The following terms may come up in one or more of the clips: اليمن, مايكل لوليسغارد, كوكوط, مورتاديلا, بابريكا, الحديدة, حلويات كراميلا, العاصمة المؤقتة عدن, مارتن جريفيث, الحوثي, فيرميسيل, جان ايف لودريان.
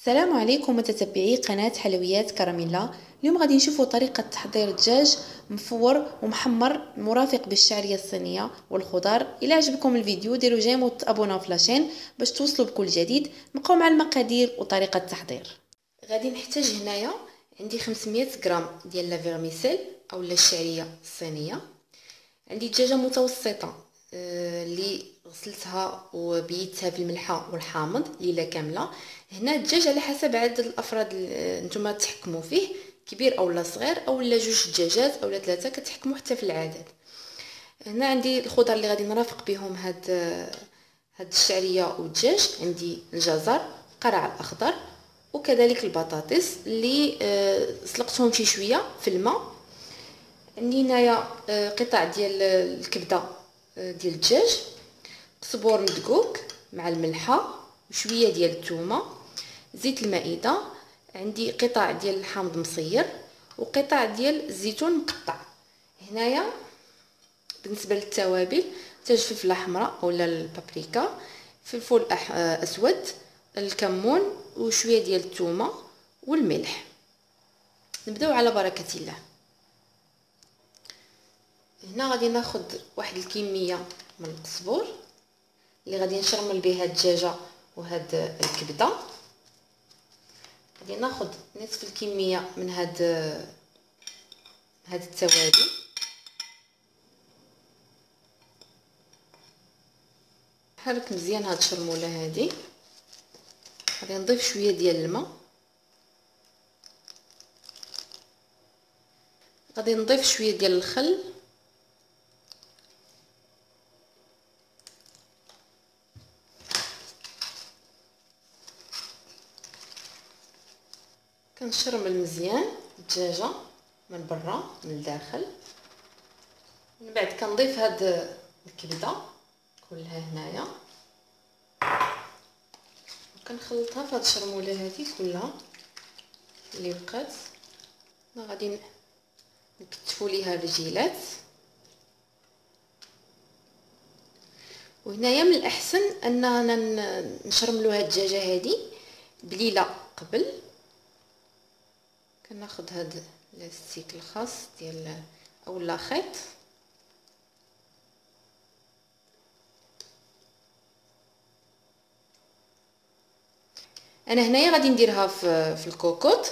السلام عليكم متتبعي قناة حلويات كراميلا. اليوم غادي نشوفوا طريقة تحضير دجاج مفور ومحمر مرافق بالشعرية الصينية والخضار. إلا عجبكم الفيديو ديروا جيم وتابوناو في لاشين باش توصلوا بكل جديد. نبقاو مع المقادير وطريقة التحضير. غادي نحتاج هنايا عندي 500 غرام ديال لا فيرميسيل او الشعرية الصينية. عندي دجاجة متوسطة اللي غسلتها وبيتها في الملحه والحامض ليله كامله. هنا الدجاج على حسب عدد الافراد نتوما تحكموا فيه، كبير اولا صغير اولا جوج دجاجات اولا ثلاثه، كتحكموا حتى في العدد. هنا عندي الخضر اللي غادي نرافق بهم هاد الشعريه والدجاج. عندي الجزر، قرع الاخضر، وكذلك البطاطس اللي سلقتهم شي شويه في الماء. عندي هنايا قطع ديال الكبده ديال الدجاج، صبور مدقوق مع الملحه وشويه ديال الثومه، زيت المائده. عندي قطع ديال الحامض مصير وقطع ديال الزيتون مقطع. هنايا بالنسبه للتوابل تاج فلفله حمراء اولا البابريكا، فلفل اسود، الكمون وشويه ديال الثومه والملح. نبداو على بركه الله. هنا غادي ناخذ واحد الكميه من القزبور اللي غادي نشرمل به هاد الدجاجه وهاد الكبده. غادي ناخذ نصف الكميه من هاد التوابل. حرك مزيان هاد الشرموله هادي. غادي نضيف شويه ديال الماء. غادي نضيف شويه ديال الخل. كنشرمل مزيان الدجاجه من برا من الداخل. من بعد كنضيف هاد الكبده كلها هنايا وكنخلطها فهاد الشرموله هادي كلها اللي بقات. انا غادي نكتفوا ليها الرجيلات. وهنايا من الاحسن اننا نشرملوا هاد الدجاجه هادي بليله قبل. كناخذ هاد لاستيك الخاص ديال اولا خيط، انا هنايا غادي نديرها في الكوكوط،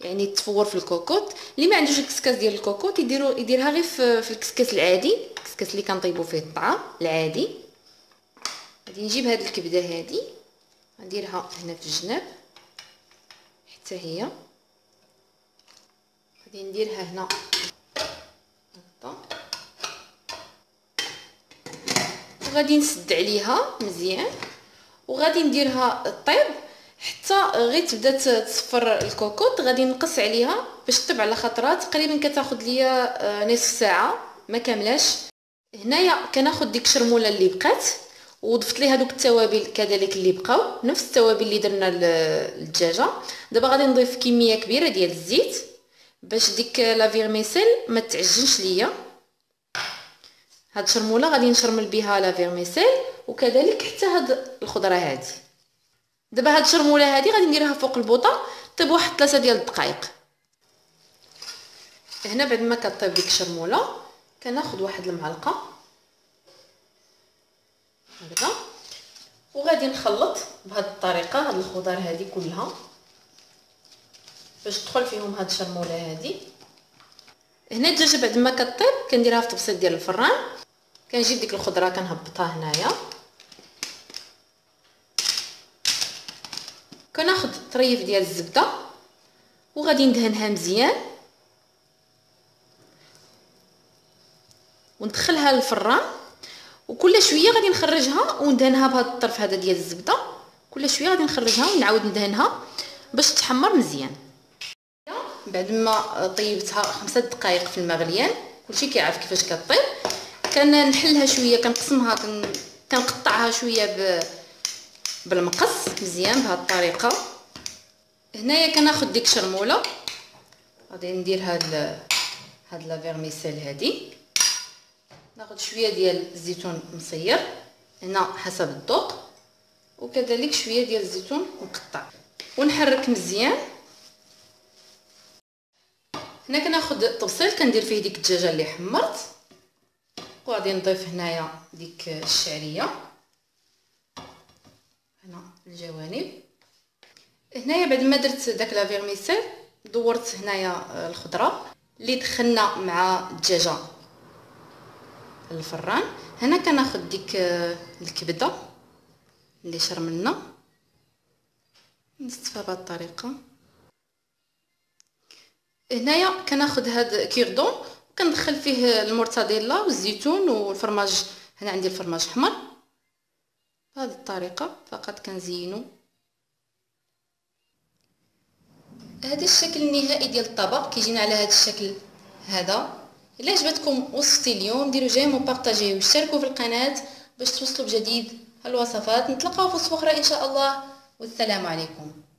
يعني تفور في الكوكوط. اللي ما عندوش الكسكاس ديال الكوكوط يديرها غير في الكسكاس العادي، الكسكاس اللي كنطيبوا فيه الطعام العادي. غادي نجيب هاد الكبده هادي غنديرها هنا في الجناب حتى هي. غادي نديرها هنا هكا وغادي نسد عليها مزيان، وغادي نديرها طيب حتى غير تبدا تصفر الكوكوط. غادي نقص عليها باش طيب على خطرات. تقريبا كتاخذ ليا نصف ساعه ما كاملاش. هنايا كناخذ ديك الشرموله اللي بقات وضفت ليها دوك التوابل كذلك اللي بقاو، نفس التوابل اللي درنا للدجاجه. دابا غادي نضيف كميه كبيره ديال الزيت باش ديك لا فيرميسيل ما تعجنش ليا. هاد الشرموله غادي نشرمل بها لا فيرميسيل وكذلك حتى هاد الخضره هادي. دابا هاد الشرموله هادي غادي نديرها فوق البوطه طيب واحد 3 ديال الدقائق. هنا بعد ما كطيب ديك الشرموله كناخذ واحد المعلقه هكذا وغادي نخلط بهاد الطريقه هاد الخضر هادي كلها باش تدخل فيهم هاد الشرموله هادي. هنا الدجاجه بعد ما كطيب كنديرها في التبسيط ديال الفران. كنجيب ديك الخضره كنهبطها هنايا، كناخذ طريف ديال الزبده وغادي ندهنها مزيان وندخلها للفران. وكل شويه غادي نخرجها وندهنها بهاد الطرف هذا ديال الزبده. كل شويه غادي نخرجها ونعاود ندهنها باش تحمر مزيان. بعد ما طيبتها 5 دقائق في الماء غليان، كلشي كيعرف كيفاش كطيب. كنحلها شويه، كنقسمها، كنقطعها شويه بالمقص مزيان بهذه الطريقه. هنايا كناخذ ديك الشرموله غادي ندير هاد لا فيرميسيل هادي، ناخذ شويه ديال الزيتون مصير هنا حسب الذوق، وكذلك شويه ديال الزيتون مقطع. ونحرك مزيان. هنا كناخد الطبسيل كندير فيه ديك الدجاجه اللي حمرت، وغادي نضيف هنايا ديك الشعريه هنا الجوانب. هنايا بعد ما درت داك لا فيرميسيل دورت هنايا الخضره اللي دخلنا مع الدجاجه الفران. هنا كناخد ديك الكبده اللي شرملنا نصفها بهاد الطريقه. هنايا كناخد هاد كيردون وكندخل فيه المورتاديلا والزيتون والفرماج. هنا عندي الفرماج احمر بهاد الطريقه، فقط كنزينو. هذا الشكل النهائي ديال الطبق كيجينا على هذا الشكل هذا. الا عجبتكم وصفتي اليوم ديروا جيم وبارطاجيو واشتركوا في القناه باش توصلوا بجديد الوصفات. نتلاقاو في وصفه اخرى ان شاء الله، والسلام عليكم.